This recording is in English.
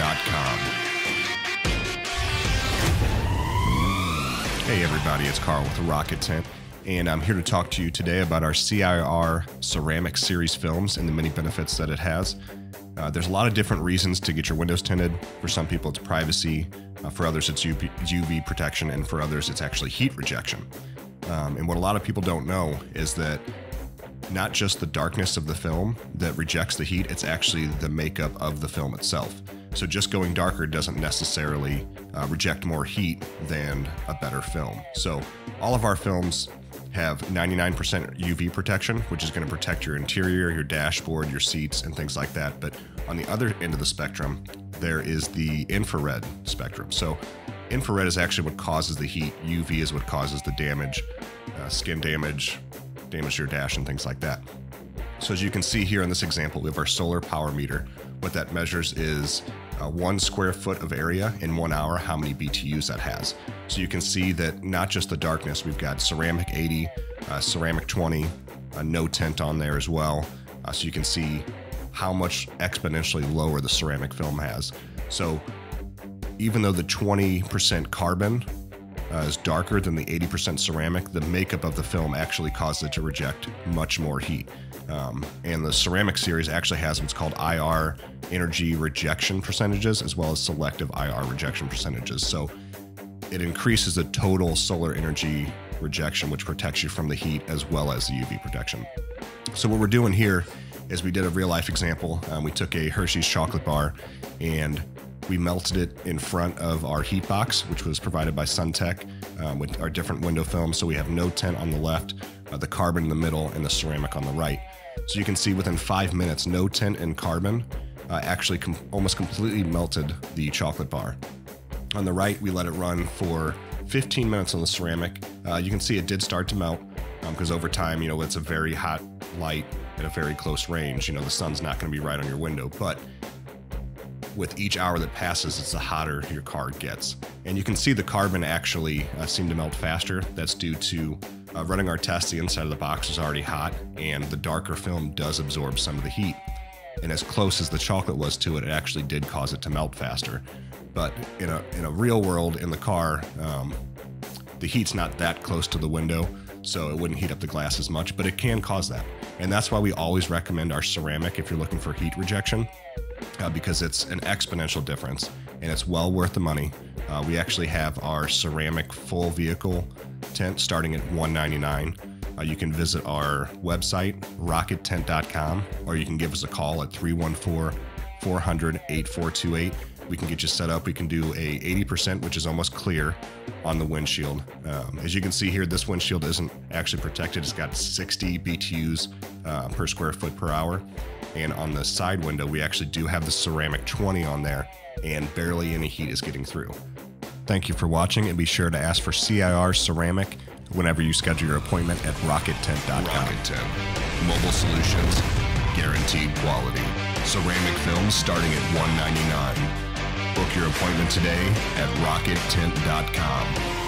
SunTek.com. Hey everybody, it's Karl with Rocket Tint, and I'm here to talk to you today about our CIR Ceramic Series films and the many benefits that it has. There's a lot of different reasons to get your windows tinted. For some people it's privacy, for others it's UV protection, and for others it's actually heat rejection. And what a lot of people don't know is that not just the darkness of the film that rejects the heat, it's actually the makeup of the film itself. So just going darker doesn't necessarily reject more heat than a better film. So all of our films have 99% UV protection, which is going to protect your interior, your dashboard, your seats, and things like that. But on the other end of the spectrum, there is the infrared spectrum. So infrared is actually what causes the heat. UV is what causes the damage, skin damage, damage to your dash, and things like that. So as you can see here in this example, we have our solar power meter. What that measures is 1 square foot of area in 1 hour, how many BTUs that has. So you can see that not just the darkness, we've got ceramic 80, ceramic 20, no tint on there as well. So you can see how much exponentially lower the ceramic film has. So even though the 20% carbon is darker than the 80% ceramic, the makeup of the film actually causes it to reject much more heat. And the ceramic series actually has what's called IR energy rejection percentages, as well as selective IR rejection percentages. So it increases the total solar energy rejection, which protects you from the heat as well as the UV protection. So what we're doing here is we did a real life example. We took a Hershey's chocolate bar and we melted it in front of our heat box, which was provided by SunTek, with our different window films. So we have no tint on the left, the carbon in the middle, and the ceramic on the right. So you can see within 5 minutes, no tint and carbon actually almost completely melted the chocolate bar. On the right, we let it run for 15 minutes on the ceramic. You can see it did start to melt because over time, you know, it's a very hot light at a very close range. You know, the sun's not going to be right on your window, but with each hour that passes, it's the hotter your car gets. And you can see the carbon actually seemed to melt faster. That's due to running our test, the inside of the box is already hot, and the darker film does absorb some of the heat. And as close as the chocolate was to it, it actually did cause it to melt faster. But in a real world, in the car, the heat's not that close to the window, so it wouldn't heat up the glass as much, but it can cause that. And that's why we always recommend our ceramic if you're looking for heat rejection. Because it's an exponential difference and it's well worth the money. We actually have our ceramic full vehicle tint starting at $199. You can visit our website, rockettint.com, or you can give us a call at 314-400-8428. We can get you set up. We can do a 80%, which is almost clear, on the windshield. As you can see here, this windshield isn't actually protected. It's got 60 BTUs per square foot per hour. And on the side window, we actually do have the ceramic 20 on there, and barely any heat is getting through. Thank you for watching, and be sure to ask for CIR Ceramic whenever you schedule your appointment at rockettint.com. Rocket Tint. Mobile solutions. Guaranteed quality. Ceramic films starting at $199. Book your appointment today at rockettint.com.